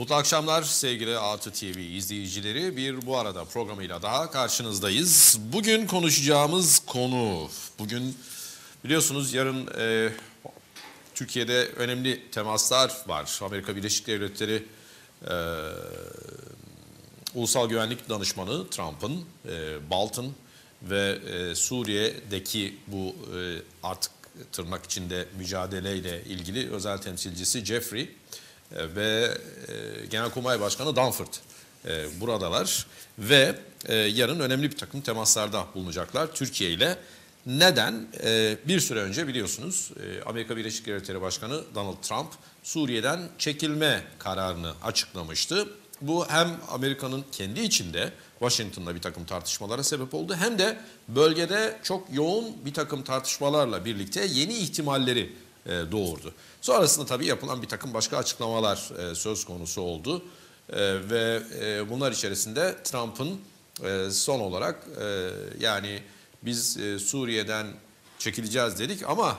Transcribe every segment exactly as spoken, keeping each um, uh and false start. Mutlu akşamlar sevgili Artı T V izleyicileri. Bir Bu Arada programıyla daha karşınızdayız. Bugün konuşacağımız konu, bugün biliyorsunuz yarın e, Türkiye'de önemli temaslar var. Amerika Birleşik Devletleri e, Ulusal Güvenlik Danışmanı Trump'ın, e, Bolton ve e, Suriye'deki bu e, artık tırnak içinde mücadeleyle ilgili özel temsilcisi Jeffrey ve Genelkurmay Başkanı Dunford buradalar ve yarın önemli bir takım temaslarda bulunacaklar Türkiye ile. Neden? Bir süre önce biliyorsunuz Amerika Birleşik Devletleri Başkanı Donald Trump Suriye'den çekilme kararını açıklamıştı. Bu hem Amerika'nın kendi içinde Washington'da bir takım tartışmalara sebep oldu, hem de bölgede çok yoğun bir takım tartışmalarla birlikte yeni ihtimalleri doğurdu. Sonrasında tabii yapılan bir takım başka açıklamalar söz konusu oldu ve bunlar içerisinde Trump'ın son olarak yani biz Suriye'den çekileceğiz dedik ama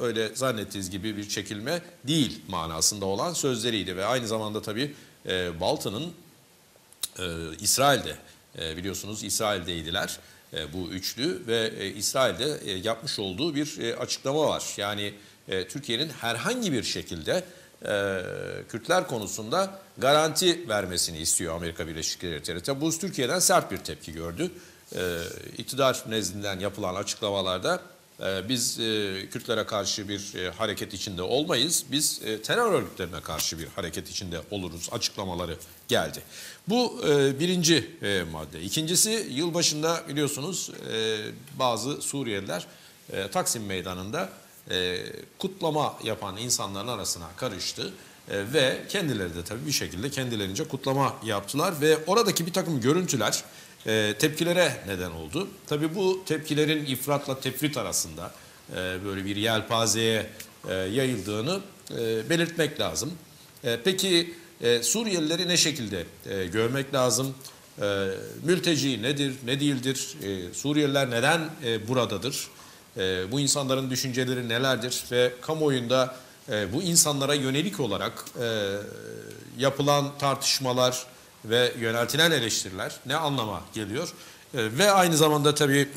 öyle zannettiğiniz gibi bir çekilme değil manasında olan sözleriydi. Ve aynı zamanda tabii Bolton'ın İsrail'de, biliyorsunuz İsrail'deydiler bu üçlü ve İsrail'de yapmış olduğu bir açıklama var. Yani Türkiye'nin herhangi bir şekilde e, Kürtler konusunda garanti vermesini istiyor Amerika Birleşik Devletleri. Bu Türkiye'den sert bir tepki gördü. E, iktidar nezdinden yapılan açıklamalarda e, biz e, Kürtlere karşı bir e, hareket içinde olmayız, biz e, terör örgütlerine karşı bir hareket içinde oluruz açıklamaları geldi. Bu e, birinci e, madde. İkincisi, yılbaşında biliyorsunuz e, bazı Suriyeliler e, Taksim Meydanı'nda kutlama yapan insanların arasına karıştı ve kendileri de tabii bir şekilde kendilerince kutlama yaptılar ve oradaki bir takım görüntüler tepkilere neden oldu. Tabii bu tepkilerin ifratla tefrit arasında böyle bir yelpazeye yayıldığını belirtmek lazım. Peki Suriyelileri ne şekilde görmek lazım? Mülteci nedir, ne değildir? Suriyeliler neden buradadır? Ee, bu insanların düşünceleri nelerdir ve kamuoyunda e, bu insanlara yönelik olarak e, yapılan tartışmalar ve yöneltilen eleştiriler ne anlama geliyor? E, ve aynı zamanda tabii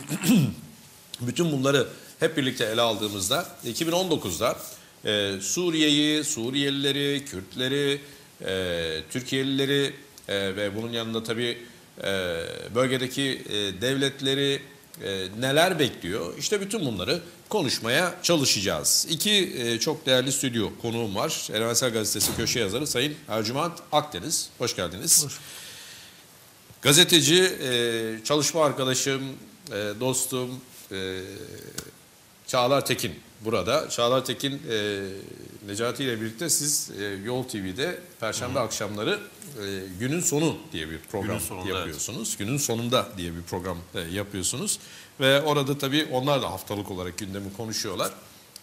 bütün bunları hep birlikte ele aldığımızda iki bin on dokuzda e, Suriye'yi, Suriyelileri, Kürtleri, e, Türkiyelileri e, ve bunun yanında tabii e, bölgedeki e, devletleri E, neler bekliyor? İşte bütün bunları konuşmaya çalışacağız. İki e, çok değerli stüdyo konuğum var. Evrensel Gazetesi köşe yazarı Sayın Ercüment Akdeniz. Hoş geldiniz. Hoş. Gazeteci, e, çalışma arkadaşım, e, dostum e, Çağlar Tekin burada. Çağlar Tekin e, Necati ile birlikte siz e, Yol T V'de Perşembe Hı. akşamları e, günün sonu diye bir program günün yapıyorsunuz. Evet. Günün sonunda diye bir program e, yapıyorsunuz. Ve orada tabii onlar da haftalık olarak gündemi konuşuyorlar.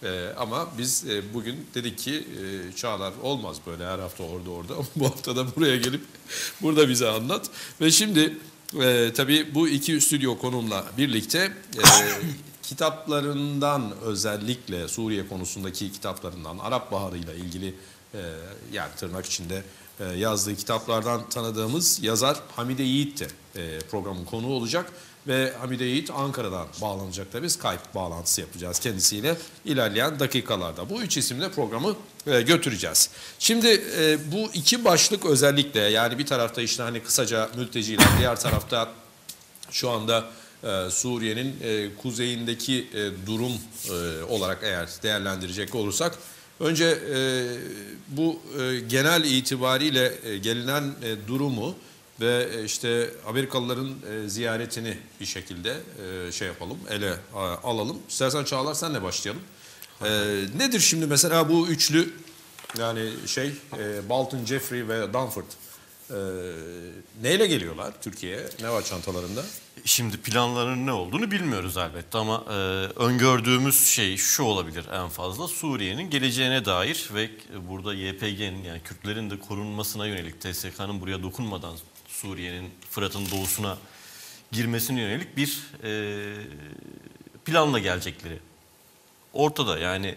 E, ama biz e, bugün dedik ki e, Çağlar olmaz böyle her hafta orada orada. Bu hafta da buraya gelip burada bize anlat. Ve şimdi e, tabii bu iki stüdyo konuğumla birlikte... E, kitaplarından, özellikle Suriye konusundaki kitaplarından, Arap Baharı ile ilgili e, yani tırnak içinde e, yazdığı kitaplardan tanıdığımız yazar Hamide Yiğit de e, programın konuğu olacak. Ve Hamide Yiğit Ankara'dan bağlanacak da biz Skype bağlantısı yapacağız kendisiyle ilerleyen dakikalarda. Bu üç isimle programı e, götüreceğiz. Şimdi e, bu iki başlık özellikle, yani bir tarafta işte hani kısaca mülteciler, diğer tarafta şu anda Ee, Suriye'nin e, kuzeyindeki e, durum e, olarak eğer değerlendirecek olursak, önce e, bu e, genel itibariyle e, gelinen e, durumu ve e, işte Amerikalıların e, ziyaretini bir şekilde e, şey yapalım, ele a, alalım. İstersen Çağlar senle başlayalım. E, nedir şimdi mesela bu üçlü, yani şey e, Bolton, Jeffrey ve Dunford? Ee, neyle geliyorlar Türkiye'ye? Ne var çantalarında? Şimdi planların ne olduğunu bilmiyoruz elbette ama e, öngördüğümüz şey şu olabilir en fazla. Suriye'nin geleceğine dair ve burada Y P G'nin, yani Kürtlerin de korunmasına yönelik, T S K'nın buraya dokunmadan Suriye'nin Fırat'ın doğusuna girmesine yönelik bir e, planla gelecekleri ortada. Yani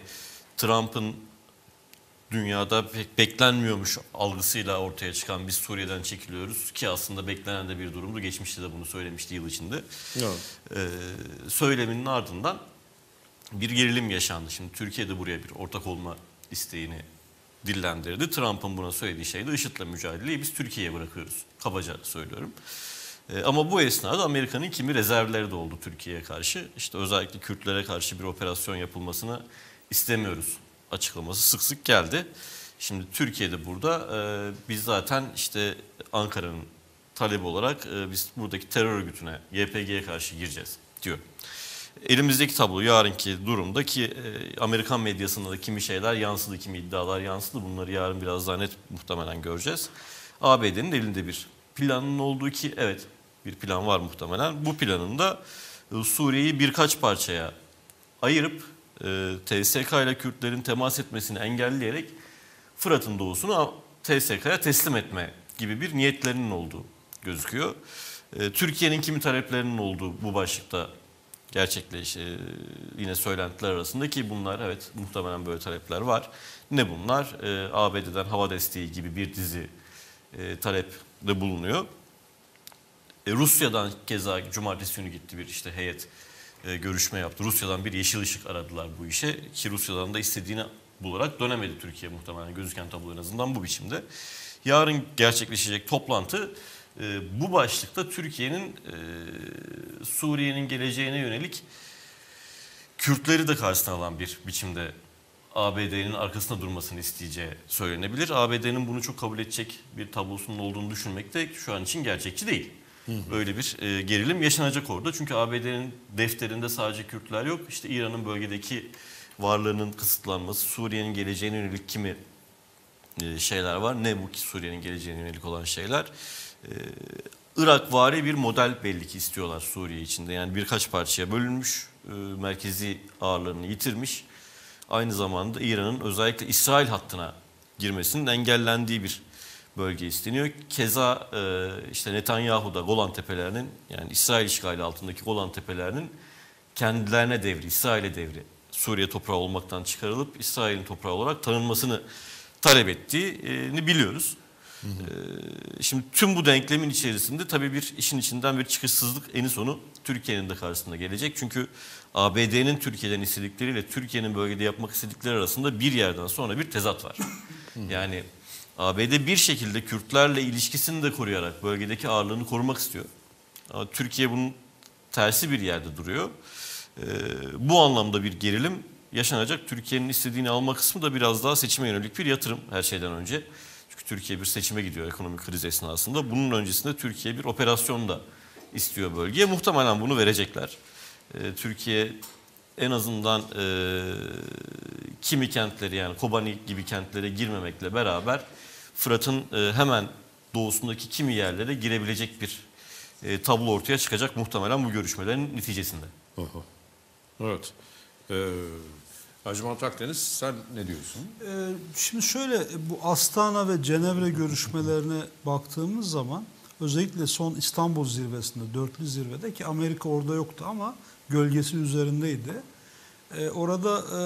Trump'ın dünyada pek beklenmiyormuş algısıyla ortaya çıkan biz Suriye'den çekiliyoruz ki aslında beklenen de bir durumdu. Geçmişte de bunu söylemişti yıl içinde. Evet. Ee, söyleminin ardından bir gerilim yaşandı. Şimdi Türkiye de buraya bir ortak olma isteğini dillendirdi. Trump'ın buna söylediği şey de IŞİD'le mücadeleyi biz Türkiye'ye bırakıyoruz. Kabaca söylüyorum. Ee, ama bu esnada Amerika'nın kimi rezervleri de oldu Türkiye'ye karşı. İşte özellikle Kürtlere karşı bir operasyon yapılmasını istemiyoruz açıklaması sık sık geldi. Şimdi Türkiye'de burada e, biz zaten işte Ankara'nın talebi olarak e, biz buradaki terör örgütüne Y P G'ye karşı gireceğiz diyor. Elimizdeki tablo yarınki durumda ki e, Amerikan medyasında da kimi şeyler yansıdı, kimi iddialar yansıdı. Bunları yarın biraz daha net muhtemelen göreceğiz. A B D'nin elinde bir planın olduğu ki evet bir plan var muhtemelen. Bu planın da e, Suriye'yi birkaç parçaya ayırıp T S K ile Kürtlerin temas etmesini engelleyerek Fırat'ın doğusunu T S K'ya teslim etme gibi bir niyetlerinin olduğu gözüküyor. Türkiye'nin kimi taleplerinin olduğu bu başlıkta gerçekleş yine söylentiler arasında ki bunlar evet muhtemelen böyle talepler var. Ne bunlar? A B D'den hava desteği gibi bir dizi talepte bulunuyor. Rusya'dan keza cumartesi günü gitti bir işte heyet görüşme yaptı. Rusya'dan bir yeşil ışık aradılar bu işe ki Rusya'dan da istediğini bularak dönemedi Türkiye muhtemelen. Gözüken tablo en azından bu biçimde. Yarın gerçekleşecek toplantı bu başlıkta Türkiye'nin Suriye'nin geleceğine yönelik Kürtleri de karşısına alan bir biçimde A B D'nin arkasında durmasını isteyeceği söylenebilir. A B D'nin bunu çok kabul edecek bir tablosunun olduğunu düşünmek de şu an için gerçekçi değil. Böyle bir e, gerilim yaşanacak orada. Çünkü A B D'nin defterinde sadece Kürtler yok. İşte İran'ın bölgedeki varlığının kısıtlanması, Suriye'nin geleceğine yönelik kimi e, şeyler var. Ne bu ki Suriye'nin geleceğine yönelik olan şeyler? E, Irakvari bir model belli ki istiyorlar Suriye içinde. Yani birkaç parçaya bölünmüş, e, merkezi ağırlığını yitirmiş. Aynı zamanda İran'ın özellikle İsrail hattına girmesinin engellendiği bir bölge isteniyor. Keza işte Netanyahu'da Golan Tepelerinin yani İsrail işgali altındaki Golan Tepelerinin kendilerine devri, İsrail'e devri Suriye toprağı olmaktan çıkarılıp İsrail'in toprağı olarak tanınmasını talep ettiğini biliyoruz. Hı hı. Şimdi tüm bu denklemin içerisinde tabii bir işin içinden bir çıkışsızlık en sonu Türkiye'nin de karşısına gelecek. Çünkü A B D'nin Türkiye'den istedikleriyle Türkiye'nin bölgede yapmak istedikleri arasında bir yerden sonra bir tezat var. Hı hı. Yani A B D bir şekilde Kürtlerle ilişkisini de koruyarak bölgedeki ağırlığını korumak istiyor. Ama Türkiye bunun tersi bir yerde duruyor. Ee, bu anlamda bir gerilim yaşanacak. Türkiye'nin istediğini alma kısmı da biraz daha seçime yönelik bir yatırım her şeyden önce. Çünkü Türkiye bir seçime gidiyor ekonomik kriz esnasında. Bunun öncesinde Türkiye bir operasyon da istiyor bölgeye. Muhtemelen bunu verecekler. Ee, Türkiye en azından e, kimi kentleri yani Kobani gibi kentlere girmemekle beraber Fırat'ın hemen doğusundaki kimi yerlere girebilecek bir tablo ortaya çıkacak muhtemelen bu görüşmelerin neticesinde. Oho. Evet. Ee, Ercüment Akdeniz sen ne diyorsun? Ee, şimdi şöyle bu Astana ve Cenevre görüşmelerine baktığımız zaman özellikle son İstanbul zirvesinde, dörtlü zirvede ki Amerika orada yoktu ama gölgesi üzerindeydi. Ee, orada e,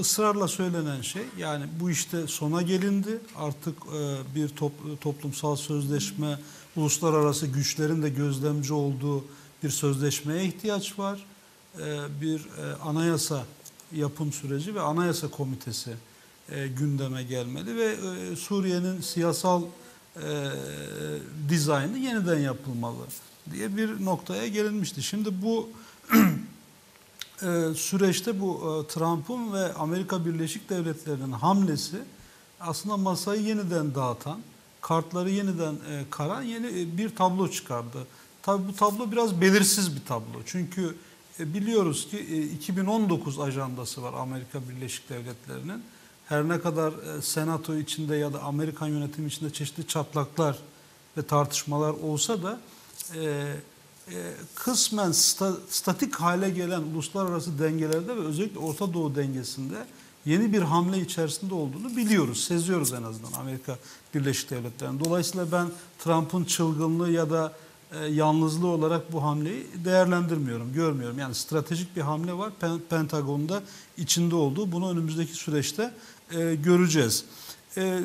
ısrarla söylenen şey yani bu işte sona gelindi artık e, bir top, toplumsal sözleşme uluslararası güçlerin de gözlemci olduğu bir sözleşmeye ihtiyaç var. E, bir e, anayasa yapım süreci ve anayasa komitesi e, gündeme gelmeli ve e, Suriye'nin siyasal e, dizaynı yeniden yapılmalı diye bir noktaya gelinmişti. Şimdi bu Ee, süreçte bu e, Trump'ın ve Amerika Birleşik Devletleri'nin hamlesi aslında masayı yeniden dağıtan, kartları yeniden e, karan yeni e, bir tablo çıkardı. Tabii bu tablo biraz belirsiz bir tablo. Çünkü e, biliyoruz ki e, iki bin on dokuz ajandası var Amerika Birleşik Devletleri'nin. Her ne kadar e, Senato içinde ya da Amerikan yönetimi içinde çeşitli çatlaklar ve tartışmalar olsa da E, kısmen sta, statik hale gelen uluslararası dengelerde ve özellikle Orta Doğu dengesinde yeni bir hamle içerisinde olduğunu biliyoruz, seziyoruz en azından Amerika Birleşik Devletleri'nin. Dolayısıyla ben Trump'ın çılgınlığı ya da e, yalnızlığı olarak bu hamleyi değerlendirmiyorum, görmüyorum. Yani stratejik bir hamle var, Pentagon'da içinde olduğu, bunu önümüzdeki süreçte e, göreceğiz. E,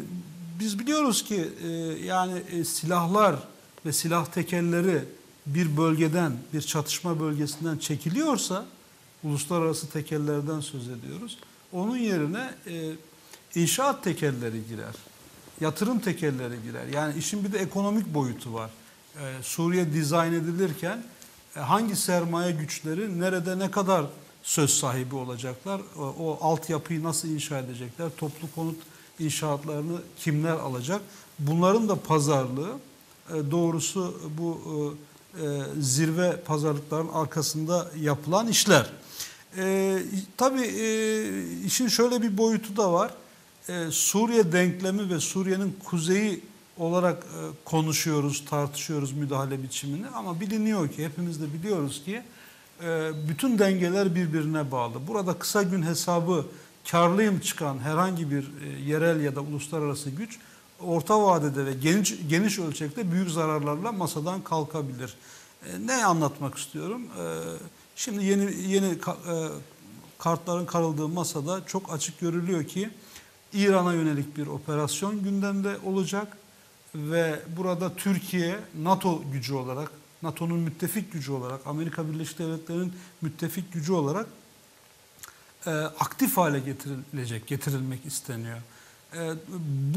biz biliyoruz ki e, yani e, silahlar ve silah tekelleri bir bölgeden, bir çatışma bölgesinden çekiliyorsa, uluslararası tekellerden söz ediyoruz, onun yerine e, inşaat tekelleri girer, yatırım tekelleri girer. Yani işin bir de ekonomik boyutu var. E, Suriye dizayn edilirken e, hangi sermaye güçleri nerede ne kadar söz sahibi olacaklar, e, o altyapıyı nasıl inşa edecekler, toplu konut inşaatlarını kimler alacak, bunların da pazarlığı, e, doğrusu bu e, e, zirve pazarlıkların arkasında yapılan işler. E, tabii e, işin şöyle bir boyutu da var. E, Suriye denklemi ve Suriye'nin kuzeyi olarak e, konuşuyoruz, tartışıyoruz müdahale biçimini, ama biliniyor ki, hepimiz de biliyoruz ki e, bütün dengeler birbirine bağlı. Burada kısa gün hesabı karlıyım çıkan herhangi bir e, yerel ya da uluslararası güç orta vadede ve geniş, geniş ölçekte büyük zararlarla masadan kalkabilir. E, ne anlatmak istiyorum? E, şimdi yeni yeni e, kartların karıldığı masada çok açık görülüyor ki İran'a yönelik bir operasyon gündemde olacak ve burada Türkiye NATO gücü olarak, NATO'nun müttefik gücü olarak, Amerika Birleşik Devletleri'nin müttefik gücü olarak e, aktif hale getirilecek, getirilmek isteniyor. E,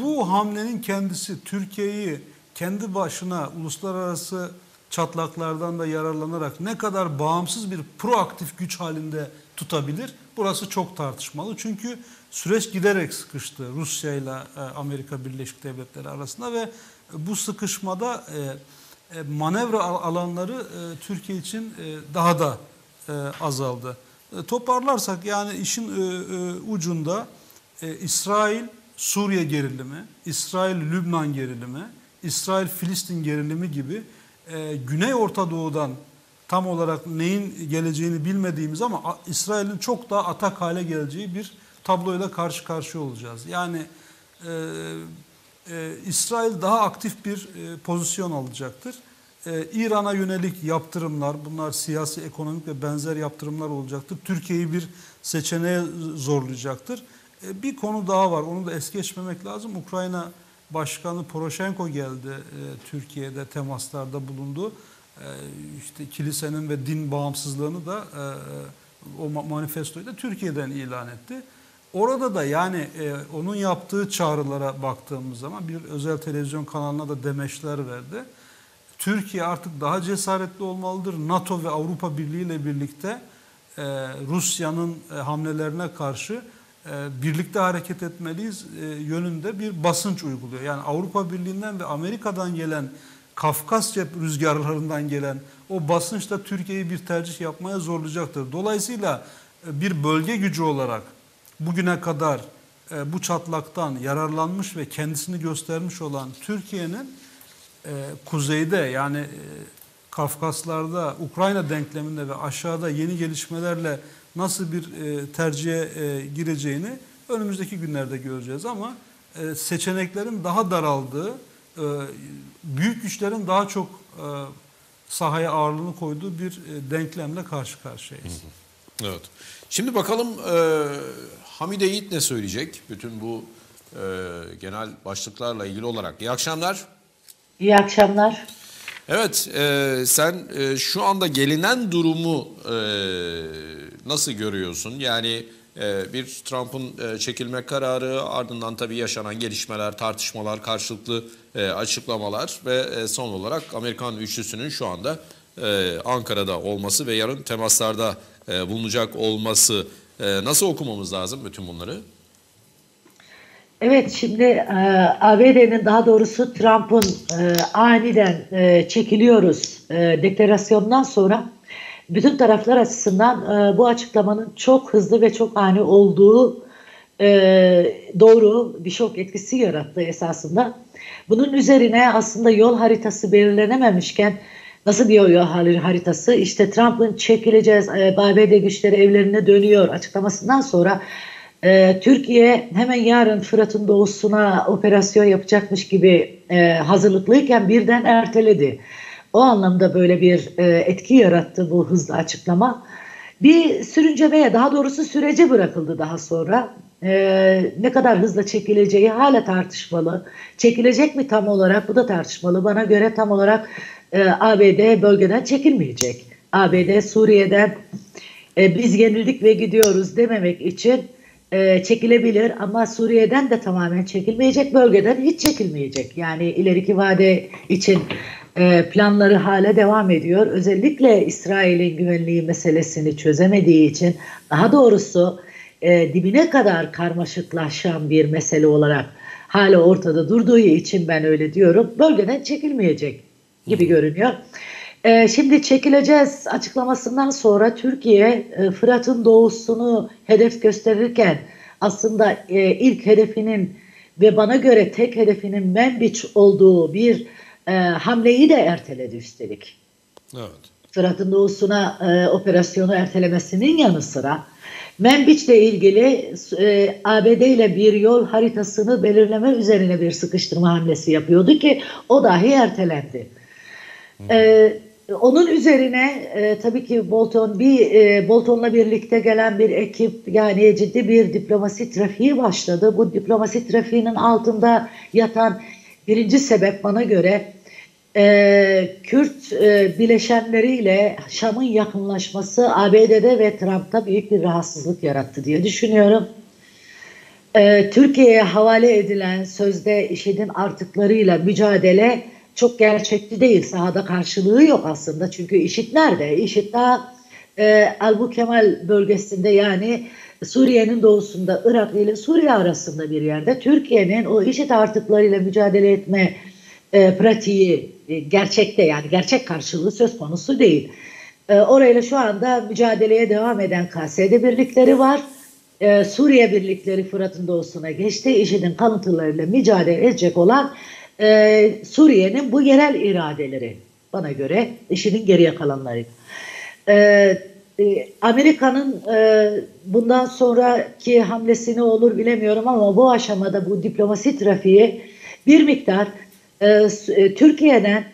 bu hamlenin kendisi Türkiye'yi kendi başına uluslararası çatlaklardan da yararlanarak ne kadar bağımsız bir proaktif güç halinde tutabilir? Burası çok tartışmalı. Çünkü süreç giderek sıkıştı Rusya ile Amerika Birleşik Devletleri arasında ve bu sıkışmada manevra alanları Türkiye için daha da azaldı. Toparlarsak, yani işin ucunda İsrail-Suriye gerilimi, İsrail-Lübnan gerilimi, İsrail-Filistin gerilimi gibi Güney Orta Doğu'dan tam olarak neyin geleceğini bilmediğimiz ama İsrail'in çok daha atak hale geleceği bir tabloyla karşı karşıya olacağız. Yani e, e, İsrail daha aktif bir e, pozisyon alacaktır. E, İran'a yönelik yaptırımlar, bunlar siyasi, ekonomik ve benzer yaptırımlar olacaktır. Türkiye'yi bir seçeneğe zorlayacaktır. E, bir konu daha var, onu da es geçmemek lazım. Ukrayna Başkanı Poroşenko geldi, e, Türkiye'de temaslarda bulundu. E, işte kilisenin ve din bağımsızlığını da e, o manifestoyu da Türkiye'den ilan etti. Orada da yani e, onun yaptığı çağrılara baktığımız zaman, bir özel televizyon kanalına da demeçler verdi. Türkiye artık daha cesaretli olmalıdır. NATO ve Avrupa Birliği ile birlikte e, Rusya'nın e, hamlelerine karşı e, birlikte hareket etmeliyiz e, yönünde bir basınç uyguluyor. Yani Avrupa Birliği'nden ve Amerika'dan gelen, Kafkasya rüzgarlarından gelen o basınç da Türkiye'yi bir tercih yapmaya zorlayacaktır. Dolayısıyla e, bir bölge gücü olarak bugüne kadar e, bu çatlaktan yararlanmış ve kendisini göstermiş olan Türkiye'nin e, kuzeyde, yani e, Kafkaslar'da, Ukrayna denkleminde ve aşağıda yeni gelişmelerle nasıl bir e, tercihe e, gireceğini önümüzdeki günlerde göreceğiz. Ama e, seçeneklerin daha daraldığı, e, büyük güçlerin daha çok e, sahaya ağırlığını koyduğu bir e, denklemle karşı karşıyayız. Evet. Şimdi bakalım e, Hamide Yiğit ne söyleyecek bütün bu e, genel başlıklarla ilgili olarak. İyi akşamlar. İyi akşamlar. Evet, e, sen e, şu anda gelinen durumu e, nasıl görüyorsun? Yani e, bir Trump'ın e, çekilme kararı, ardından tabii yaşanan gelişmeler, tartışmalar, karşılıklı e, açıklamalar ve e, son olarak Amerikan üçlüsünün şu anda e, Ankara'da olması ve yarın temaslarda bulunacak olması, nasıl okumamız lazım bütün bunları? Evet, şimdi A B D'nin, daha doğrusu Trump'ın aniden çekiliyoruz deklarasyonundan sonra bütün taraflar açısından bu açıklamanın çok hızlı ve çok ani olduğu doğru, bir şok etkisi yarattı esasında. Bunun üzerine aslında yol haritası belirlenememişken, nasıl diyor yol haritası? İşte Trump'ın çekileceğiz, A B D güçleri evlerine dönüyor açıklamasından sonra e, Türkiye hemen yarın Fırat'ın doğusuna operasyon yapacakmış gibi e, hazırlıklıyken birden erteledi. O anlamda böyle bir e, etki yarattı bu hızlı açıklama. Bir sürüncemeye, daha doğrusu sürece bırakıldı daha sonra. Ee, ne kadar hızla çekileceği hala tartışmalı. Çekilecek mi tam olarak, bu da tartışmalı. Bana göre tam olarak e, A B D bölgeden çekilmeyecek. A B D Suriye'den e, biz yenildik ve gidiyoruz dememek için e, çekilebilir, ama Suriye'den de tamamen çekilmeyecek, bölgeden hiç çekilmeyecek. Yani ileriki vade için e, planları hala devam ediyor. Özellikle İsrail'in güvenliği meselesini çözemediği için, daha doğrusu E, dibine kadar karmaşıklaşan bir mesele olarak hala ortada durduğu için ben öyle diyorum, bölgeden çekilmeyecek gibi görünüyor. E, şimdi çekileceğiz açıklamasından sonra Türkiye e, Fırat'ın doğusunu hedef gösterirken aslında e, ilk hedefinin ve bana göre tek hedefinin Minbiç olduğu bir e, hamleyi de erteledi üstelik. Evet. Fırat'ın doğusuna e, operasyonu ertelemesinin yanı sıra Minbiç'le ilgili e, A B D ile bir yol haritasını belirleme üzerine bir sıkıştırma hamlesi yapıyordu ki o dahi ertelendi. E, onun üzerine e, tabii ki Bolton bir e, Bolton'la birlikte gelen bir ekip, yani ciddi bir diplomasi trafiği başladı. Bu diplomasi trafiğinin altında yatan birinci sebep bana göre e, Kürt e, bileşenleriyle Şam'ın yakınlaşması A B D'de ve Trump'ta büyük bir rahatsızlık yarattı diye düşünüyorum. E, Türkiye'ye havale edilen sözde IŞİD'in artıklarıyla mücadele çok gerçekçi değil. Sahada karşılığı yok aslında. Çünkü IŞİD nerede? IŞİD daha e, Albu Kemal bölgesinde, yani Suriye'nin doğusunda, Irak ile Suriye arasında bir yerde. Türkiye'nin o IŞİD artıklarıyla mücadele etme e, pratiği e, gerçekte, yani gerçek karşılığı söz konusu değil. E, orayla şu anda mücadeleye devam eden K S D birlikleri var. E, Suriye birlikleri Fırat'ın doğusuna geçti. IŞİD'in kalıntılarıyla mücadele edecek olan Ee, Suriye'nin bu yerel iradeleri, bana göre IŞİD'in geriye kalanları. Ee, e, Amerika'nın e, bundan sonraki hamlesi ne olur bilemiyorum, ama bu aşamada bu diplomasi trafiği bir miktar e, Türkiye'den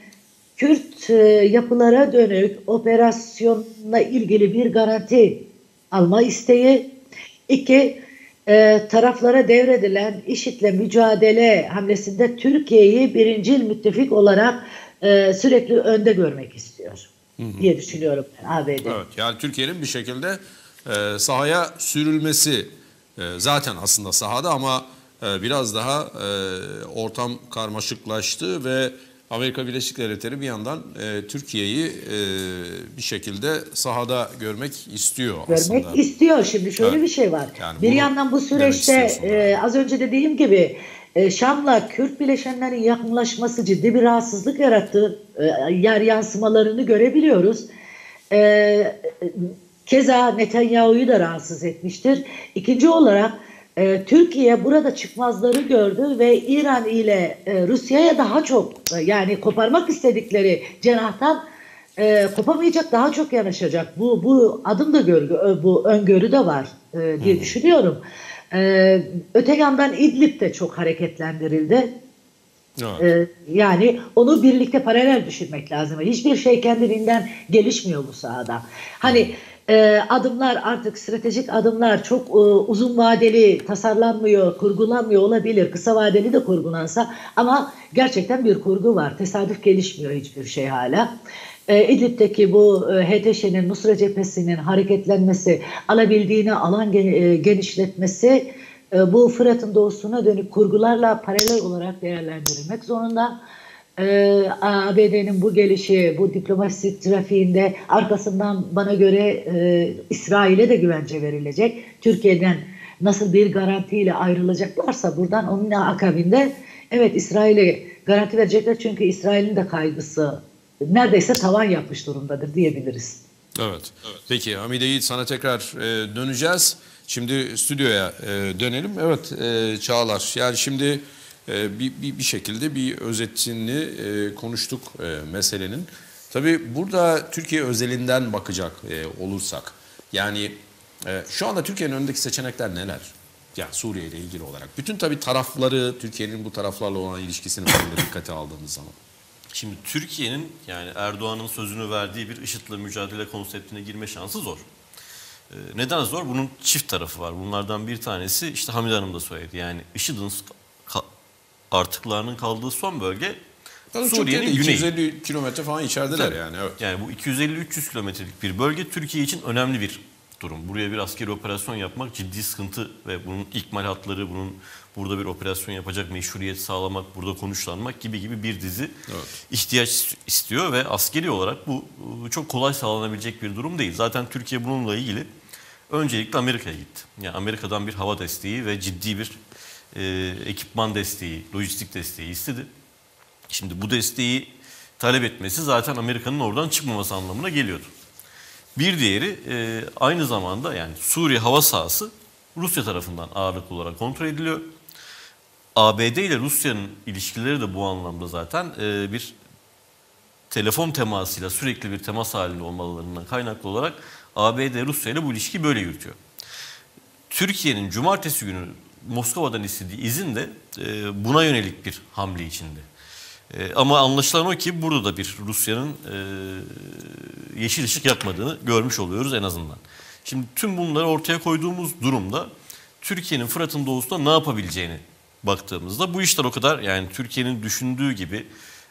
Kürt e, yapılara dönük operasyonla ilgili bir garanti alma isteği, iki E, taraflara devredilen IŞİD'le mücadele hamlesinde Türkiye'yi birincil müttefik olarak e, sürekli önde görmek istiyor, hı hı, diye düşünüyorum A B D. Evet, yani Türkiye'nin bir şekilde e, sahaya sürülmesi e, zaten aslında sahada, ama e, biraz daha e, ortam karmaşıklaştı ve Amerika Birleşik Devletleri bir yandan e, Türkiye'yi e, bir şekilde sahada görmek istiyor aslında. Görmek istiyor. Şimdi şöyle, evet, bir şey var. Yani bir yandan bu süreçte e, az önce dediğim gibi e, Şam'la Kürt bileşenlerin yakınlaşması ciddi bir rahatsızlık yarattı. E, yer yansımalarını görebiliyoruz. E, keza Netanyahu'yu da rahatsız etmiştir. İkinci olarak Türkiye burada çıkmazları gördü ve İran ile Rusya'ya daha çok, yani koparmak istedikleri cenahtan kopamayacak, daha çok yanaşacak. Bu bu adım da görgü, bu öngörü de var diye düşünüyorum. Öte yandan İdlib de çok hareketlendirildi. Evet. Yani onu birlikte paralel düşünmek lazım. Hiçbir şey kendiliğinden gelişmiyor bu sahada. Hani E, adımlar artık, stratejik adımlar çok e, uzun vadeli tasarlanmıyor, kurgulanmıyor olabilir. Kısa vadeli de kurgulansa, ama gerçekten bir kurgu var. Tesadüf gelişmiyor hiçbir şey hala. E, İdlib'deki bu e, H D Ş'nin, Nusra Cephesi'nin hareketlenmesi, alabildiğine alan genişletmesi e, bu Fırat'ın doğusuna dönük kurgularla paralel olarak değerlendirilmek zorunda. Ee, A B D'nin bu gelişi, bu diplomasi trafiğinde arkasından bana göre e, İsrail'e de güvence verilecek. Türkiye'den nasıl bir garantiyle ayrılacaklarsa buradan, onun akabinde evet İsrail'e garanti verecekler, çünkü İsrail'in de kaygısı neredeyse tavan yapmış durumdadır diyebiliriz. Evet. Evet. Peki Hamide Yiğit, sana tekrar e, döneceğiz. Şimdi stüdyoya e, dönelim. Evet e, Çağlar, yani şimdi Bir, bir, bir şekilde bir özetini e, konuştuk e, meselenin. Tabii burada Türkiye özelinden bakacak e, olursak, yani e, şu anda Türkiye'nin önündeki seçenekler neler? Yani Suriye ile ilgili olarak. Bütün tabii tarafları, Türkiye'nin bu taraflarla olan ilişkisini dikkate aldığımız zaman. Şimdi Türkiye'nin, yani Erdoğan'ın sözünü verdiği bir IŞİD'le mücadele konseptine girme şansı zor. Neden zor? Bunun çift tarafı var. Bunlardan bir tanesi işte Hamide Hanım da söyledi. Yani IŞİD'in artıklarının kaldığı son bölge Suriye'nin güneyi. iki yüz elli kilometre falan içerideler tabii. Yani. Evet. Yani bu iki yüz elli üç yüz kilometrelik bir bölge Türkiye için önemli bir durum. Buraya bir askeri operasyon yapmak ciddi sıkıntı ve bunun ikmal hatları, bunun burada bir operasyon yapacak meşruiyet sağlamak, burada konuşlanmak gibi gibi bir dizi evet. ihtiyaç istiyor ve askeri olarak bu çok kolay sağlanabilecek bir durum değil. Zaten Türkiye bununla ilgili öncelikle Amerika'ya gitti. Yani Amerika'dan bir hava desteği ve ciddi bir e, ekipman desteği, lojistik desteği istedi. Şimdi bu desteği talep etmesi zaten Amerika'nın oradan çıkmaması anlamına geliyordu. Bir diğeri e, aynı zamanda yani Suriye hava sahası Rusya tarafından ağırlıklı olarak kontrol ediliyor. A B D ile Rusya'nın ilişkileri de bu anlamda zaten e, bir telefon temasıyla sürekli bir temas halinde olmalarından kaynaklı olarak A B D Rusya ile bu ilişkiyi böyle yürütüyor. Türkiye'nin cumartesi günü Moskova'dan istediği izin de e, buna yönelik bir hamle içinde. Ama anlaşılan o ki burada da bir Rusya'nın e, yeşil ışık yakmadığını görmüş oluyoruz en azından. Şimdi tüm bunları ortaya koyduğumuz durumda Türkiye'nin Fırat'ın doğusunda ne yapabileceğini baktığımızda bu işler o kadar yani Türkiye'nin düşündüğü gibi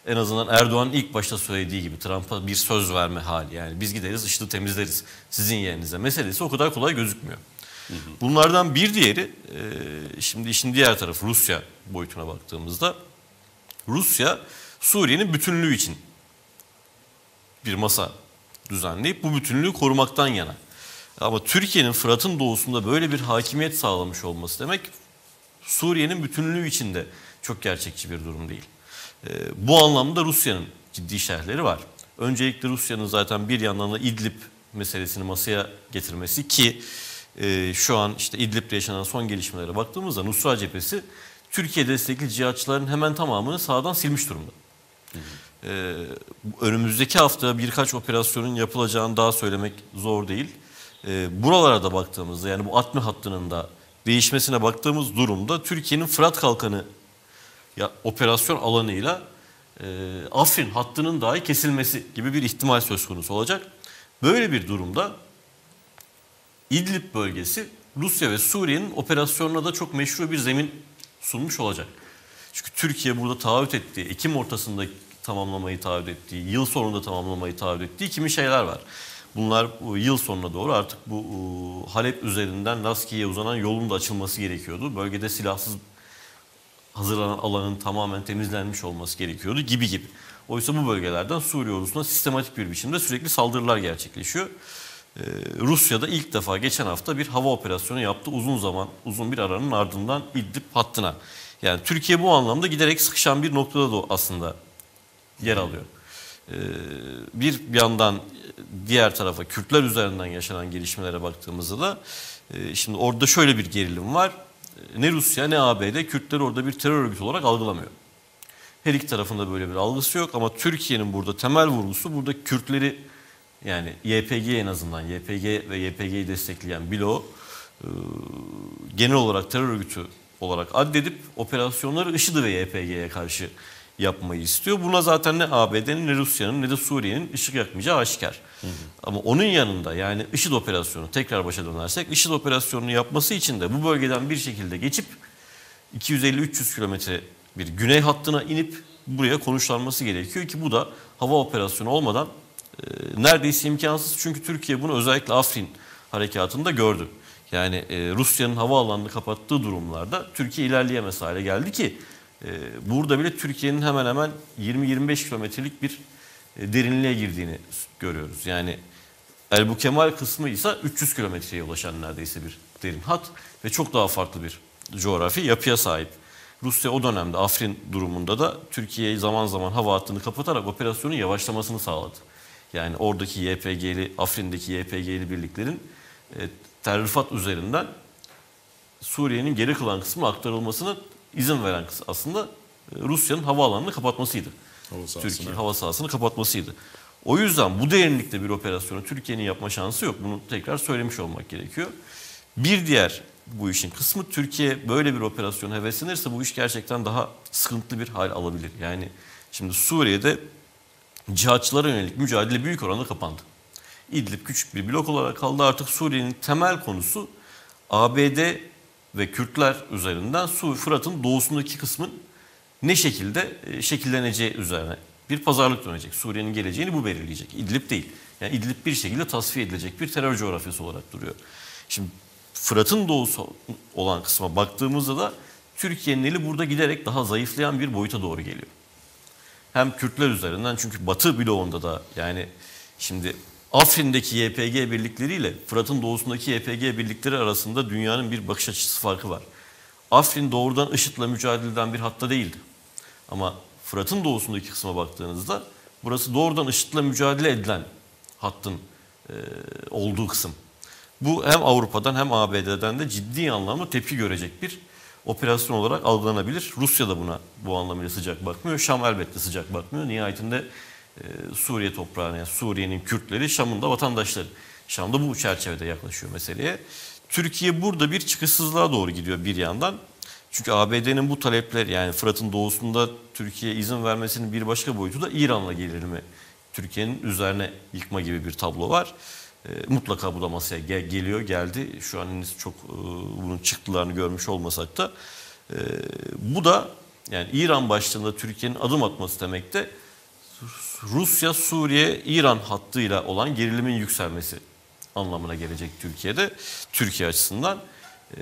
en azından Erdoğan'ın ilk başta söylediği gibi Trump'a bir söz verme hali yani biz gideriz IŞİD'i temizleriz sizin yerinize meselesi o kadar kolay gözükmüyor. Hı hı. Bunlardan bir diğeri e, şimdi işin diğer tarafı Rusya boyutuna baktığımızda Rusya, Suriye'nin bütünlüğü için bir masa düzenleyip bu bütünlüğü korumaktan yana. Ama Türkiye'nin Fırat'ın doğusunda böyle bir hakimiyet sağlamış olması demek Suriye'nin bütünlüğü için de çok gerçekçi bir durum değil. Ee, bu anlamda Rusya'nın ciddi şerhleri var. Öncelikle Rusya'nın zaten bir yandan da İdlib meselesini masaya getirmesi ki e, şu an işte İdlib'de yaşanan son gelişmelere baktığımızda Nusra Cephesi Türkiye destekli cihatçıların hemen tamamını sahadan silmiş durumda. Hı hı. Ee, önümüzdeki hafta birkaç operasyonun yapılacağını daha söylemek zor değil. Ee, buralara da baktığımızda yani bu Atme hattının da değişmesine baktığımız durumda Türkiye'nin Fırat Kalkanı ya, operasyon alanıyla e, Afrin hattının dahi kesilmesi gibi bir ihtimal söz konusu olacak. Böyle bir durumda İdlib bölgesi Rusya ve Suriye'nin operasyonuna da çok meşru bir zemin sunmuş olacak. Çünkü Türkiye burada taahhüt ettiği, Ekim ortasında tamamlamayı taahhüt ettiği, yıl sonunda tamamlamayı taahhüt ettiği kimi şeyler var. Bunlar yıl sonuna doğru artık bu Halep üzerinden Laskiye'ye uzanan yolun da açılması gerekiyordu. Bölgede silahsız hazırlanan alanın tamamen temizlenmiş olması gerekiyordu gibi gibi. Oysa bu bölgelerden Suriye ordusuna sistematik bir biçimde sürekli saldırılar gerçekleşiyor. Ee, Rusya'da ilk defa geçen hafta bir hava operasyonu yaptı. Uzun zaman, uzun bir aranın ardından İdlib hattına. Yani Türkiye bu anlamda giderek sıkışan bir noktada da aslında yer alıyor. Ee, bir yandan diğer tarafa Kürtler üzerinden yaşanan gelişmelere baktığımızda da e, şimdi orada şöyle bir gerilim var. Ne Rusya ne A B D Kürtleri orada bir terör örgütü olarak algılamıyor. Her iki tarafında böyle bir algısı yok ama Türkiye'nin burada temel vurgusu burada Kürtleri yani Y P G en azından Y P G ve Y P G'yi destekleyen bloğu e, genel olarak terör örgütü olarak addedip operasyonları IŞİD'i ve Y P G'ye karşı yapmayı istiyor. Buna zaten ne A B D'nin ne Rusya'nın ne de Suriye'nin ışık yakmayacağı aşikar. Hı hı. Ama onun yanında yani IŞİD operasyonu tekrar başa dönersek IŞİD operasyonunu yapması için de bu bölgeden bir şekilde geçip iki yüz elli üç yüz kilometre bir güney hattına inip buraya konuşlanması gerekiyor ki bu da hava operasyonu olmadan neredeyse imkansız çünkü Türkiye bunu özellikle Afrin harekatında gördü. Yani Rusya'nın havaalanını kapattığı durumlarda Türkiye ilerleyemez hale geldi ki burada bile Türkiye'nin hemen hemen yirmi yirmi beş kilometrelik bir derinliğe girdiğini görüyoruz. Yani Elbukemal kısmı ise üç yüz kilometreye ulaşan neredeyse bir derin hat ve çok daha farklı bir coğrafi yapıya sahip. Rusya o dönemde Afrin durumunda da Türkiye'yi zaman zaman hava hattını kapatarak operasyonun yavaşlamasını sağladı. Yani oradaki Y P G'li, Afrin'deki Y P G'li birliklerin e, terrifat üzerinden Suriye'nin geri kalan kısmı aktarılmasına izin veren kısmı aslında Rusya'nın havaalanını kapatmasıydı. Hava Türkiye hava sahasını kapatmasıydı. O yüzden bu derinlikte bir operasyonu Türkiye'nin yapma şansı yok. Bunu tekrar söylemiş olmak gerekiyor. Bir diğer bu işin kısmı Türkiye böyle bir operasyon heveslenirse bu iş gerçekten daha sıkıntılı bir hal alabilir. Yani şimdi Suriye'de cihatçılara yönelik mücadele büyük oranda kapandı. İdlib küçük bir blok olarak kaldı. Artık Suriye'nin temel konusu A B D ve Kürtler üzerinden Su Fırat'ın doğusundaki kısmın ne şekilde şekilleneceği üzerine bir pazarlık dönecek. Suriye'nin geleceğini bu belirleyecek. İdlib değil. Yani İdlib bir şekilde tasfiye edilecek bir terör coğrafyası olarak duruyor. Şimdi Fırat'ın doğusu olan kısma baktığımızda da Türkiye'nin eli burada giderek daha zayıflayan bir boyuta doğru geliyor. Hem Kürtler üzerinden, çünkü Batı bloğunda da yani şimdi Afrin'deki Y P G birlikleriyle Fırat'ın doğusundaki Y P G birlikleri arasında dünyanın bir bakış açısı farkı var. Afrin doğrudan IŞİD'le mücadeleden bir hatta değildi. Ama Fırat'ın doğusundaki kısma baktığınızda burası doğrudan IŞİD'le mücadele edilen hattın e, olduğu kısım. Bu hem Avrupa'dan hem A B D'den de ciddi anlamda tepki görecek bir operasyon olarak algılanabilir. Rusya da buna bu anlamıyla sıcak bakmıyor. Şam elbette sıcak bakmıyor. Nihayetinde e, Suriye toprağına, yani Suriye'nin Kürtleri, Şam'ın da vatandaşları. Şam da bu çerçevede yaklaşıyor meseleye. Türkiye burada bir çıkışsızlığa doğru gidiyor bir yandan. Çünkü A B D'nin bu talepler, yani Fırat'ın doğusunda Türkiye'ye izin vermesinin bir başka boyutu da İran'la gerilimi Türkiye'nin üzerine yıkma gibi bir tablo var. E, mutlaka bu da masaya gel geliyor, geldi. Şu an çok e, bunun çıktılarını görmüş olmasak da. E, bu da yani İran başlığında Türkiye'nin adım atması demek de Rusya, Suriye, İran hattıyla olan gerilimin yükselmesi anlamına gelecek Türkiye'de. Türkiye açısından e,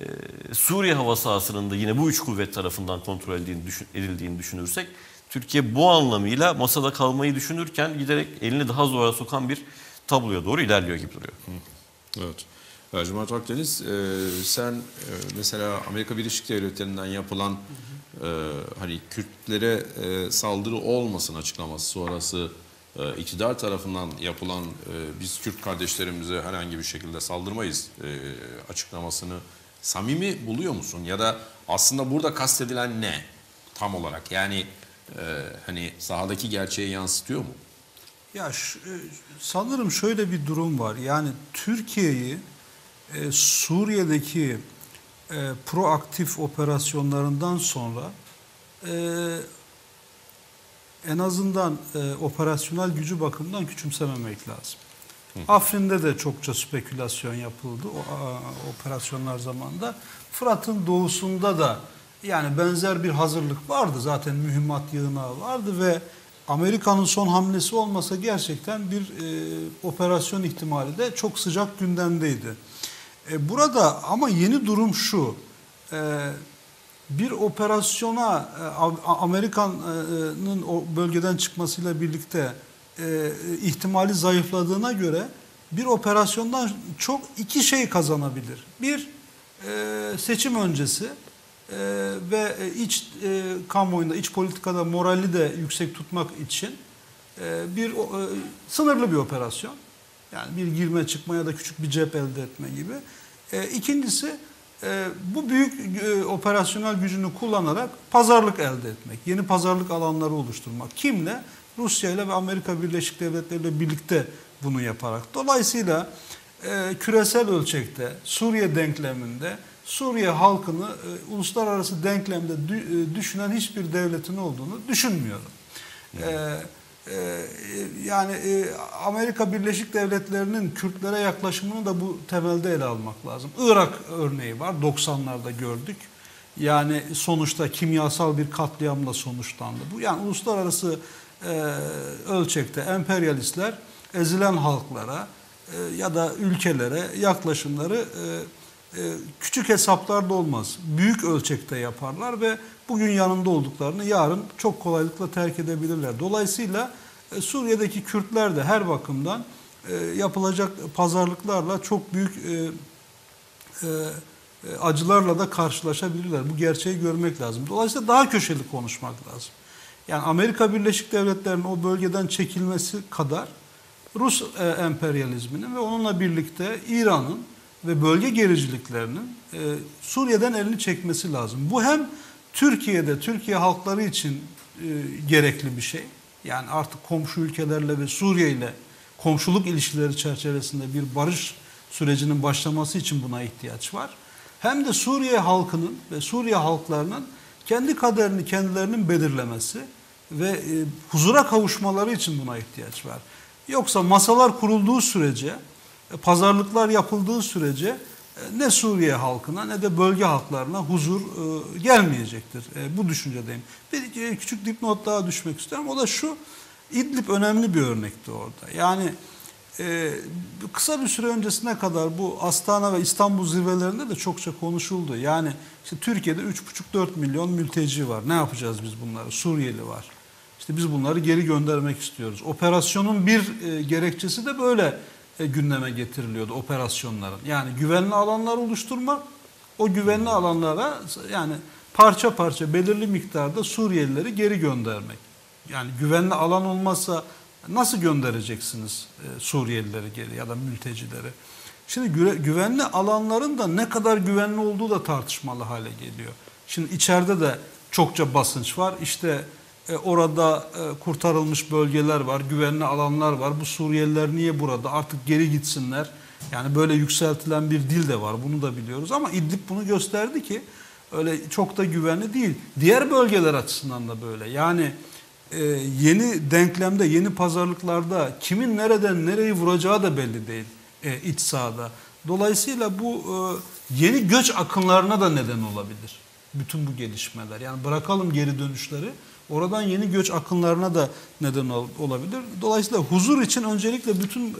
Suriye hava sahasının da yine bu üç kuvvet tarafından kontrol edildiğini, düşün, edildiğini düşünürsek Türkiye bu anlamıyla masada kalmayı düşünürken giderek elini daha zora sokan bir tabloya doğru ilerliyor gibi duruyor. Evet. Ercüment Akdeniz, e, sen e, mesela Amerika Birleşik Devletleri'nden yapılan e, hani Kürtlere e, saldırı olmasın açıklaması sonrası e, iktidar tarafından yapılan e, biz Kürt kardeşlerimize herhangi bir şekilde saldırmayız e, açıklamasını samimi buluyor musun? Ya da aslında burada kastedilen ne tam olarak? Yani e, hani sahadaki gerçeği yansıtıyor mu? Ya sanırım şöyle bir durum var. Yani Türkiye'yi e, Suriye'deki e, proaktif operasyonlarından sonra e, en azından e, operasyonel gücü bakımından küçümsememek lazım. Hı. Afrin'de de çokça spekülasyon yapıldı o, a, operasyonlar zamanında. Fırat'ın doğusunda da yani benzer bir hazırlık vardı. Zaten mühimmat yığınağı vardı ve Amerika'nın son hamlesi olmasa gerçekten bir e, operasyon ihtimali de çok sıcak gündemdeydi. E, burada ama yeni durum şu, e, bir operasyona e, Amerika'nın o bölgeden çıkmasıyla birlikte e, ihtimali zayıfladığına göre bir operasyondan çok iki şey kazanabilir. Bir, e, seçim öncesi. Ee, ve iç e, kamuoyunda, iç politikada morali de yüksek tutmak için e, bir o, e, sınırlı bir operasyon. Yani bir girme çıkma ya da küçük bir cep elde etme gibi. E, ikincisi e, bu büyük e, operasyonel gücünü kullanarak pazarlık elde etmek. Yeni pazarlık alanları oluşturmak. Kimle? Rusya ile ve Amerika Birleşik Devletleri ile birlikte bunu yaparak. Dolayısıyla e, küresel ölçekte, Suriye denkleminde, Suriye halkını e, uluslararası denklemde dü, e, düşünen hiçbir devletin olduğunu düşünmüyorum. Yani, e, e, yani e, Amerika Birleşik Devletleri'nin Kürtlere yaklaşımını da bu temelde ele almak lazım. Irak örneği var, doksanlarda gördük. Yani sonuçta kimyasal bir katliamla sonuçlandı. Bu yani uluslararası e, ölçekte emperyalistler ezilen halklara e, ya da ülkelere yaklaşımları e, küçük hesaplarda olmaz. Büyük ölçekte yaparlar ve bugün yanında olduklarını yarın çok kolaylıkla terk edebilirler. Dolayısıyla Suriye'deki Kürtler de her bakımdan yapılacak pazarlıklarla çok büyük acılarla da karşılaşabilirler. Bu gerçeği görmek lazım. Dolayısıyla daha köşeli konuşmak lazım. Yani Amerika Birleşik Devletleri'nin o bölgeden çekilmesi kadar Rus emperyalizminin ve onunla birlikte İran'ın ve bölge gericiliklerinin e, Suriye'den elini çekmesi lazım. Bu hem Türkiye'de, Türkiye halkları için e, gerekli bir şey. Yani artık komşu ülkelerle ve Suriye ile komşuluk ilişkileri çerçevesinde bir barış sürecinin başlaması için buna ihtiyaç var. Hem de Suriye halkının ve Suriye halklarının kendi kaderini kendilerinin belirlemesi ve e, huzura kavuşmaları için buna ihtiyaç var. Yoksa masalar kurulduğu sürece, pazarlıklar yapıldığı sürece ne Suriye halkına ne de bölge halklarına huzur gelmeyecektir. Bu düşüncedeyim. Bir küçük dipnot daha düşmek isterim. O da şu, İdlib önemli bir örnekti orada. Yani kısa bir süre öncesine kadar bu Astana ve İstanbul zirvelerinde de çokça konuşuldu. Yani işte Türkiye'de üç buçuk dört milyon mülteci var. Ne yapacağız biz bunları? Suriyeli var. İşte biz bunları geri göndermek istiyoruz. Operasyonun bir gerekçesi de böyle gündeme getiriliyordu operasyonların. Yani güvenli alanlar oluşturma, o güvenli alanlara yani parça parça belirli miktarda Suriyelileri geri göndermek. Yani güvenli alan olmazsa nasıl göndereceksiniz Suriyelileri geri ya da mültecileri? Şimdi güvenli alanların da ne kadar güvenli olduğu da tartışmalı hale geliyor. Şimdi içeride de çokça basınç var. İşte orada kurtarılmış bölgeler var, güvenli alanlar var. Bu Suriyeliler niye burada? Artık geri gitsinler. Yani böyle yükseltilen bir dil de var. Bunu da biliyoruz ama İdlib bunu gösterdi ki öyle çok da güvenli değil. Diğer bölgeler açısından da böyle. Yani yeni denklemde, yeni pazarlıklarda kimin nereden nereyi vuracağı da belli değil iç sahada. Dolayısıyla bu yeni göç akımlarına da neden olabilir. Bütün bu gelişmeler. Yani bırakalım geri dönüşleri. Oradan yeni göç akınlarına da neden olabilir. Dolayısıyla huzur için öncelikle bütün e,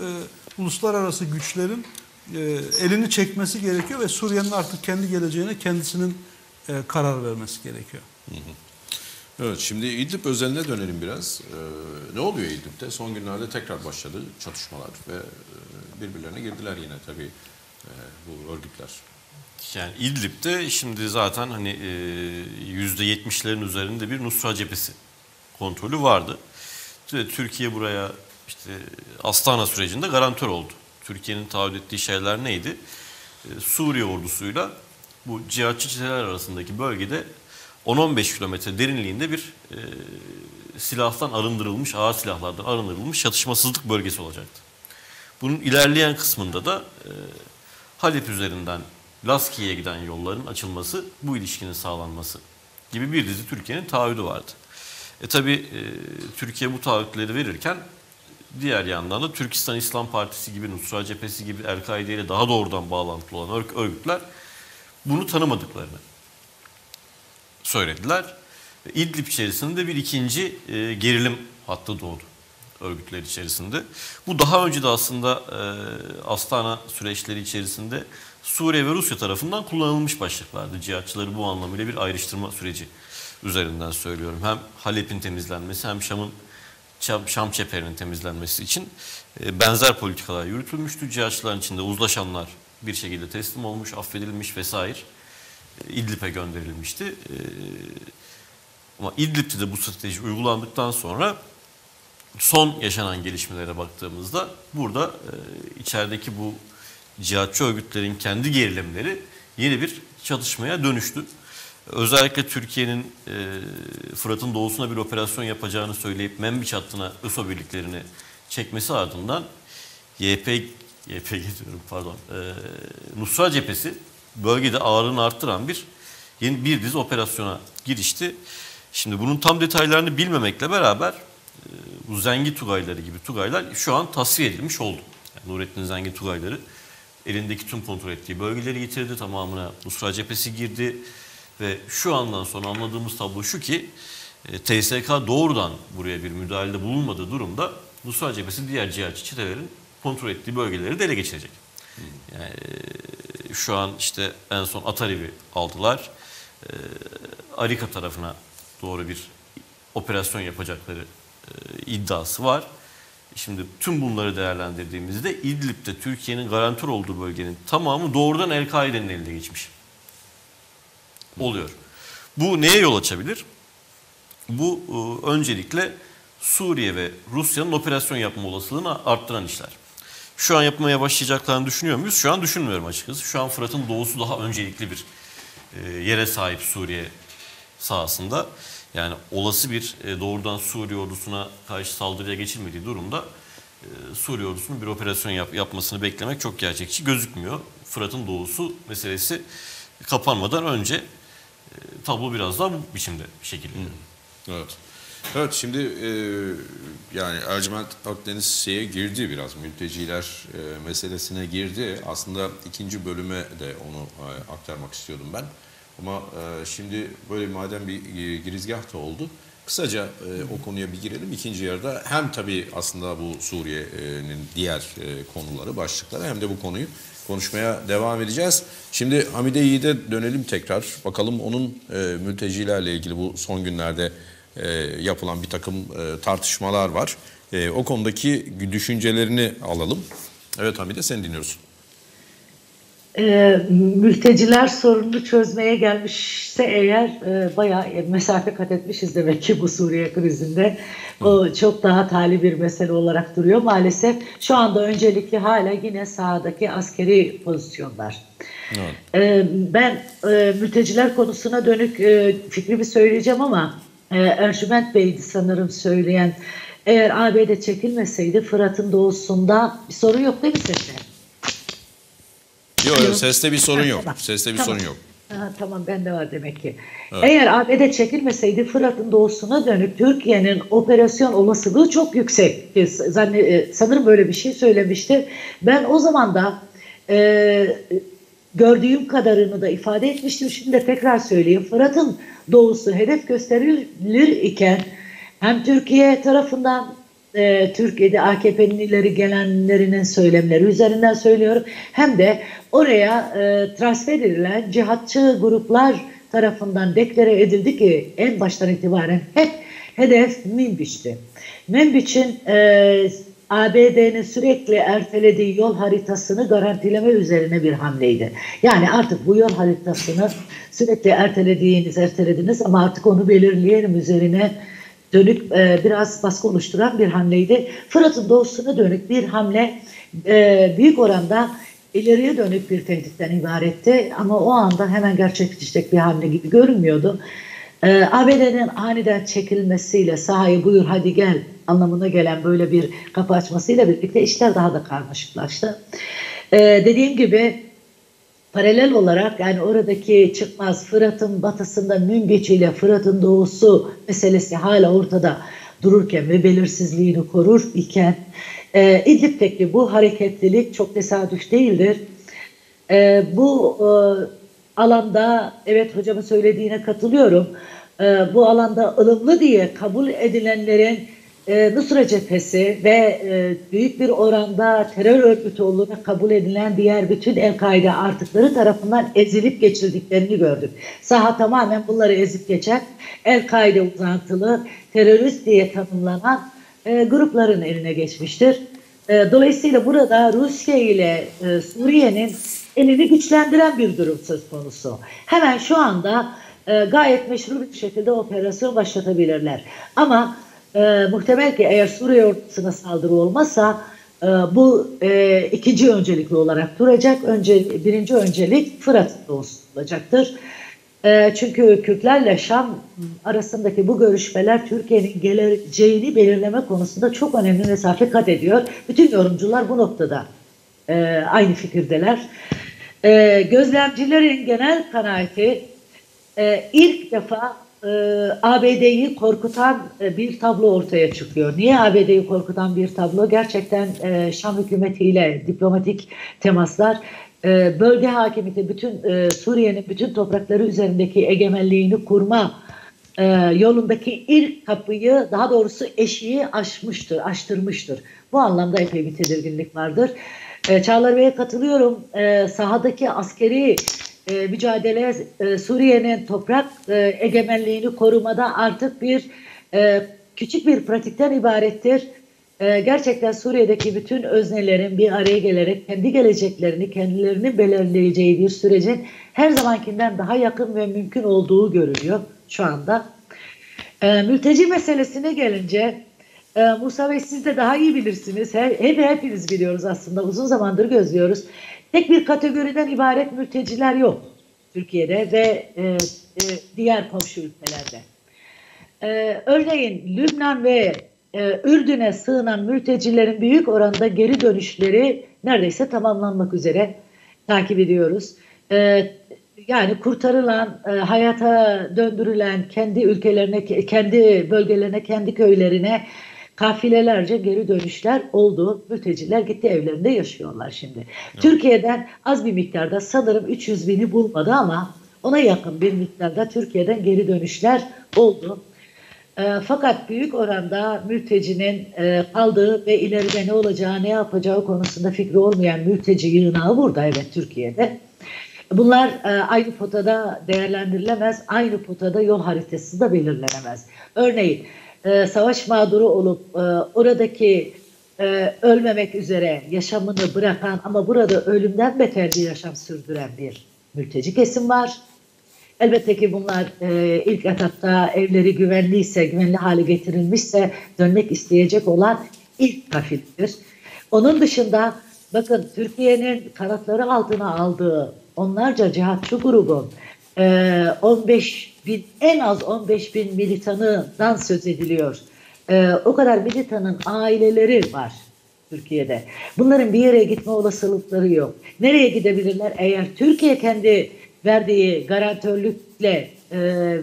uluslararası güçlerin e, elini çekmesi gerekiyor ve Suriye'nin artık kendi geleceğine kendisinin e, karar vermesi gerekiyor. Hı hı. Evet, şimdi İdlib özeline dönelim biraz. Ee, ne oluyor İdlib'de? Son günlerde tekrar başladı çatışmalar ve birbirlerine girdiler yine tabii e, bu örgütler. Yani İdlib'de şimdi zaten hani yüzde yetmişlerin üzerinde bir Nusra Cephesi kontrolü vardı. Türkiye buraya işte Astana sürecinde garantör oldu. Türkiye'nin taahhüt ettiği şeyler neydi? Suriye ordusuyla bu cihatçı çeteler arasındaki bölgede on on beş kilometre derinliğinde bir silahtan arındırılmış, ağır silahlardan arındırılmış çatışmasızlık bölgesi olacaktı. Bunun ilerleyen kısmında da Halep üzerinden Laskiye'ye giden yolların açılması, bu ilişkinin sağlanması gibi bir dizi Türkiye'nin taahhüdü vardı. E tabi e, Türkiye bu taahhütleri verirken diğer yandan da Türkistan İslam Partisi gibi, Nusra Cephesi gibi El-Kaide ile daha doğrudan bağlantılı olan örgütler bunu tanımadıklarını söylediler. İdlib içerisinde bir ikinci e, gerilim hattı doğdu örgütler içerisinde. Bu daha önce de aslında e, Astana süreçleri içerisinde Suriye ve Rusya tarafından kullanılmış başlıklardı. Cihatçıları bu anlamıyla bir ayrıştırma süreci üzerinden söylüyorum. Hem Halep'in temizlenmesi hem Şam'ın Şam, Şam çeperinin temizlenmesi için benzer politikalar yürütülmüştü. Cihatçıların içinde uzlaşanlar bir şekilde teslim olmuş, affedilmiş vesaire İdlib'e gönderilmişti. Ama İdlib'de de bu strateji uygulandıktan sonra son yaşanan gelişmelere baktığımızda burada içerideki bu cihatçı örgütlerin kendi gerilimleri yeni bir çatışmaya dönüştü. Özellikle Türkiye'nin e, Fırat'ın doğusuna bir operasyon yapacağını söyleyip Minbiç hattına ÖSO birliklerini çekmesi ardından Y P G Y P G diyorum pardon. E, Nusra Cephesi bölgede ağırlığını arttıran bir yeni bir dizi operasyona girişti. Şimdi bunun tam detaylarını bilmemekle beraber e, bu Zengi Tugayları gibi Tugaylar şu an tasfiye edilmiş oldu. Yani Nurettin Zengi Tugayları elindeki tüm kontrol ettiği bölgeleri yitirdi. Tamamına Nusra Cephesi girdi. Ve şu andan sonra anladığımız tablo şu ki T S K doğrudan buraya bir müdahalede bulunmadığı durumda Nusra Cephesi diğer cihatçı çetelerin kontrol ettiği bölgeleri de ele geçirecek. Yani, şu an işte en son Atarib'i aldılar. Arika tarafına doğru bir operasyon yapacakları iddiası var. Şimdi tüm bunları değerlendirdiğimizde İdlib'de Türkiye'nin garantör olduğu bölgenin tamamı doğrudan El-Kaide'nin eline geçmiş oluyor. Bu neye yol açabilir? Bu öncelikle Suriye ve Rusya'nın operasyon yapma olasılığını arttıran işler. Şu an yapmaya başlayacaklarını düşünüyor muyuz? Şu an düşünmüyorum açıkçası. Şu an Fırat'ın doğusu daha öncelikli bir yere sahip Suriye sahasında. Yani olası bir doğrudan Suriye ordusuna karşı saldırıya geçilmediği durumda Suriye ordusunun bir operasyon yap yapmasını beklemek çok gerçekçi gözükmüyor. Fırat'ın doğusu meselesi kapanmadan önce tablo biraz daha bu biçimde şekilleniyor. Evet. Evet, şimdi e, yani Ercüment Akdeniz şeye girdi biraz, mülteciler e, meselesine girdi. Aslında ikinci bölüme de onu e, aktarmak istiyordum ben. Ama e, şimdi böyle madem bir e, girizgah da oldu, kısaca e, o konuya bir girelim. İkinci yarıda hem tabii aslında bu Suriye'nin diğer e, konuları, başlıkları, hem de bu konuyu konuşmaya devam edeceğiz. Şimdi Hamide Yiğit'e dönelim tekrar. Bakalım onun e, mültecilerle ilgili bu son günlerde E, yapılan bir takım e, tartışmalar var. E, o konudaki düşüncelerini alalım. Evet Hamide, seni dinliyoruz. E, mülteciler sorununu çözmeye gelmişse eğer e, bayağı mesafe kat etmişiz demek ki bu Suriye krizinde. Hı. O çok daha tali bir mesele olarak duruyor maalesef. Şu anda öncelikli hala yine sahadaki askeri pozisyonlar. Hı. E, ben e, mülteciler konusuna dönük e, fikrimi söyleyeceğim ama Ee, Ercüment Bey'di sanırım söyleyen. Eğer A B D çekilmeseydi Fırat'ın doğusunda bir sorun yok değil mi seste? Yok yok, seste bir sorun yok. Tamam. Seste bir tamam. sorun yok. Ha, tamam, bende var demek ki. Evet. Eğer A B D çekilmeseydi Fırat'ın doğusuna dönük Türkiye'nin operasyon olasılığı çok yüksek. Sanırım böyle bir şey söylemişti. Ben o zaman da e, gördüğüm kadarını da ifade etmiştim. Şimdi de tekrar söyleyeyim. Fırat'ın doğusu hedef gösterilir iken hem Türkiye tarafından e, Türkiye'de A K P'nin ileri gelenlerinin söylemleri üzerinden söylüyorum, hem de oraya e, transfer edilen cihatçı gruplar tarafından deklare edildi ki en baştan itibaren hep hedef Minbiç'ti. Minbiç'in e, A B D'nin sürekli ertelediği yol haritasını garantileme üzerine bir hamleydi. Yani artık bu yol haritasını sürekli ertelediğiniz, ertelediniz ama artık onu belirleyelim üzerine dönük e, biraz baskı oluşturan bir hamleydi. Fırat'ın doğusuna dönük bir hamle e, büyük oranda ileriye dönük bir tehditten ibaretti. Ama o anda hemen gerçekleşecek bir hamle gibi görünmüyordu. E, A B D'nin aniden çekilmesiyle sahayı buyur hadi gel anlamına gelen böyle bir kapı açmasıyla birlikte işler daha da karmaşıklaştı. E, dediğim gibi paralel olarak yani oradaki çıkmaz Fırat'ın batısında Minbiç ile Fırat'ın doğusu meselesi hala ortada dururken ve belirsizliğini korur iken e, İdlib'teki bu hareketlilik çok tesadüf değildir. E, bu e, alanda evet hocamın söylediğine katılıyorum. E, bu alanda ılımlı diye kabul edilenlerin E, Nusra Cephesi ve e, büyük bir oranda terör örgütü olarak kabul edilen diğer bütün El-Kaide artıkları tarafından ezilip geçirdiklerini gördük. Saha tamamen bunları ezip geçen El-Kaide uzantılı terörist diye tanımlanan e, grupların eline geçmiştir. E, dolayısıyla burada Rusya ile e, Suriye'nin elini güçlendiren bir durum söz konusu. Hemen şu anda e, gayet meşru bir şekilde operasyon başlatabilirler. Ama Ee, muhtemel ki eğer Suriye ordusuna saldırı olmasa e, bu e, ikinci öncelikli olarak duracak. Önce, birinci öncelik Fırat doğusu olacaktır. E, çünkü Kürtlerle Şam arasındaki bu görüşmeler Türkiye'nin geleceğini belirleme konusunda çok önemli mesafe kat ediyor. Bütün yorumcular bu noktada e, aynı fikirdeler. E, gözlemcilerin genel kanaati e, ilk defa A B D'yi korkutan bir tablo ortaya çıkıyor. Niye A B D'yi korkutan bir tablo? Gerçekten Şam hükümetiyle diplomatik temaslar bölge hakimiyeti, bütün Suriye'nin bütün toprakları üzerindeki egemenliğini kurma yolundaki ilk kapıyı, daha doğrusu eşiği aşmıştır, aştırmıştır. Bu anlamda epey bir tedirginlik vardır. Çağlar Bey'e katılıyorum. Sahadaki askeri E, mücadele e, Suriye'nin toprak e, egemenliğini korumada artık bir e, küçük bir pratikten ibarettir. E, gerçekten Suriye'deki bütün öznelerin bir araya gelerek kendi geleceklerini, kendilerini belirleyeceği bir sürecin her zamankinden daha yakın ve mümkün olduğu görülüyor şu anda. E, mülteci meselesine gelince e, Musa Bey, siz de daha iyi bilirsiniz. Her, hep hepimiz biliyoruz aslında, uzun zamandır gözlüyoruz. Tek bir kategoriden ibaret mülteciler yok Türkiye'de ve e, e, diğer komşu ülkelerde. E, örneğin Lübnan ve e, Ürdün'e sığınan mültecilerin büyük oranda geri dönüşleri neredeyse tamamlanmak üzere takip ediyoruz. E, yani kurtarılan, e, hayata döndürülen, kendi ülkelerine, kendi bölgelerine, kendi köylerine kafilelerce geri dönüşler oldu. Mülteciler gitti, evlerinde yaşıyorlar şimdi. Evet. Türkiye'den az bir miktarda, sanırım üç yüz bini bulmadı ama ona yakın bir miktarda Türkiye'den geri dönüşler oldu. E, fakat büyük oranda mültecinin e, kaldığı ve ileride ne olacağı, ne yapacağı konusunda fikri olmayan mülteci yığınağı burada, evet, Türkiye'de. Bunlar e, aynı potada değerlendirilemez, aynı potada yol haritası da belirlenemez. Örneğin e, savaş mağduru olup e, oradaki e, ölmemek üzere yaşamını bırakan ama burada ölümden beter bir yaşam sürdüren bir mülteci kesim var. Elbette ki bunlar e, ilk etapta evleri güvenliyse, güvenli hale getirilmişse dönmek isteyecek olan ilk kafildir. Onun dışında bakın, Türkiye'nin kanatları altına aldığı onlarca cihatçı grubu, e, on beş bin, en az on beş bin militanından söz ediliyor. E, o kadar militanın aileleri var Türkiye'de. Bunların bir yere gitme olasılıkları yok. Nereye gidebilirler? Eğer Türkiye kendi verdiği garantörlükle e,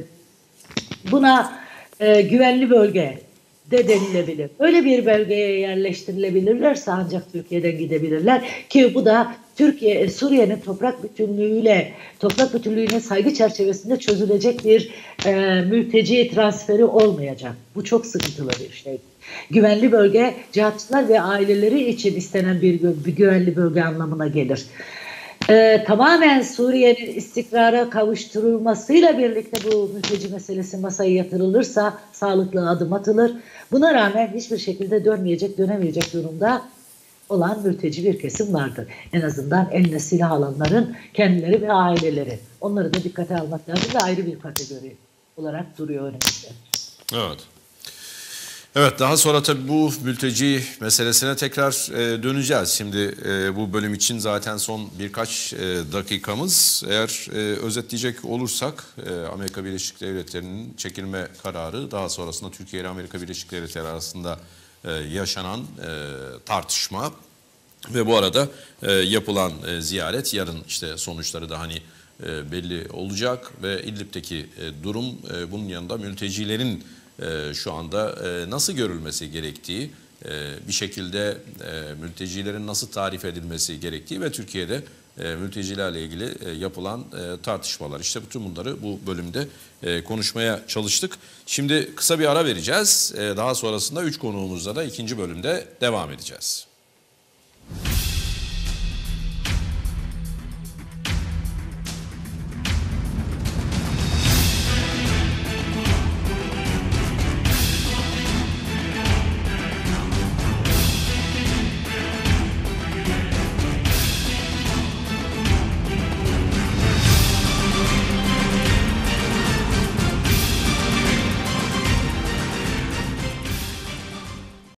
buna e, güvenli bölge de denilebilir. Öyle bir bölgeye yerleştirilebilirlerse ancak Türkiye'den gidebilirler ki bu da Türkiye, Suriye'nin toprak bütünlüğüyle, toprak bütünlüğüne saygı çerçevesinde çözülecek bir e, mülteci transferi olmayacak. Bu çok sıkıntılı bir şey. Güvenli bölge, cihatçılar ve aileleri için istenen bir, bir güvenli bölge anlamına gelir. Ee, tamamen Suriye'nin istikrara kavuşturulmasıyla birlikte bu mülteci meselesi masaya yatırılırsa sağlıklı adım atılır. Buna rağmen hiçbir şekilde dönmeyecek, dönemeyecek durumda olan mülteci bir kesim vardır. En azından eline silah alanların kendileri ve aileleri. Onları da dikkate almak lazım ve ayrı bir kategori olarak duruyor önümüzde. Evet. Evet, daha sonra tabii bu mülteci meselesine tekrar e, döneceğiz. Şimdi e, bu bölüm için zaten son birkaç e, dakikamız. Eğer e, özetleyecek olursak e, Amerika Birleşik Devletleri'nin çekilme kararı, daha sonrasında Türkiye ile Amerika Birleşik Devletleri arasında e, yaşanan e, tartışma ve bu arada e, yapılan e, ziyaret, yarın işte sonuçları da hani e, belli olacak ve İdlib'deki e, durum, e, bunun yanında mültecilerin Ee, şu anda e, nasıl görülmesi gerektiği, e, bir şekilde e, mültecilerin nasıl tarif edilmesi gerektiği ve Türkiye'de e, mültecilerle ilgili e, yapılan e, tartışmalar. İşte bütün bunları bu bölümde e, konuşmaya çalıştık. Şimdi kısa bir ara vereceğiz. E, daha sonrasında üç konuğumuzla da ikinci bölümde devam edeceğiz.